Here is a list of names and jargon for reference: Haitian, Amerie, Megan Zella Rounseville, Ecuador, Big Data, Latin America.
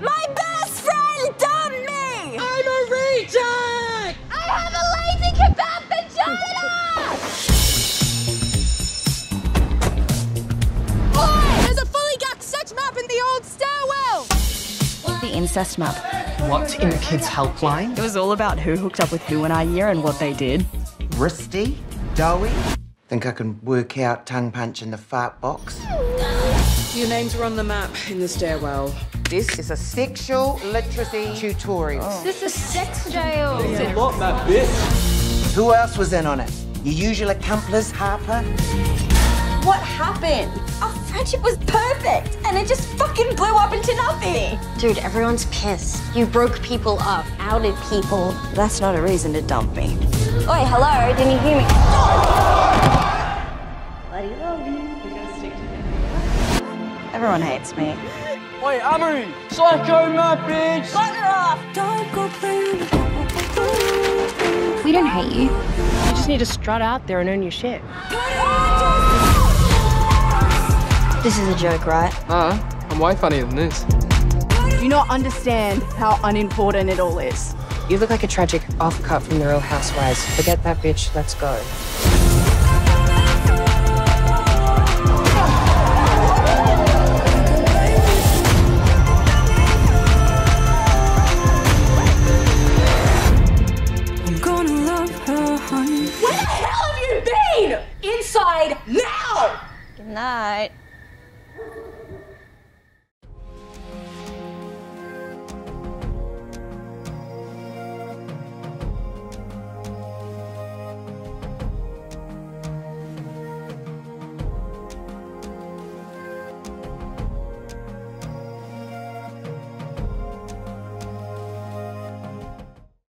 My best friend dumped me! I'm a reject! I have a lazy kebab vagina! Oh, there's a fully gacked sex map in the old stairwell! The incest map. What in the kids' helpline? It was all about who hooked up with who in our year and what they did. Wristy? Doughy? Think I can work out tongue punch in the fart box? Your names are on the map in the stairwell. This is a sexual literacy tutorial. Oh. This is sex jail. This is not that bitch. Who else was in on it? Your usual accomplice, Harper? What happened? Our friendship was perfect, and it just fucking blew up into nothing. Dude, everyone's pissed. You broke people up, outed people. That's not a reason to dump me. Oi, hello, didn't you hear me? Bloody love you. We gotta stick together. Everyone hates me. Oi, Amerie! Psycho map, bitch! Fuck her off! Don't go play. We don't hate you. You just need to strut out there and earn your shit. This is a joke, right? I'm way funnier than this. Do not understand how unimportant it all is. You look like a tragic off-cut from The Real Housewives. Forget that bitch, let's go.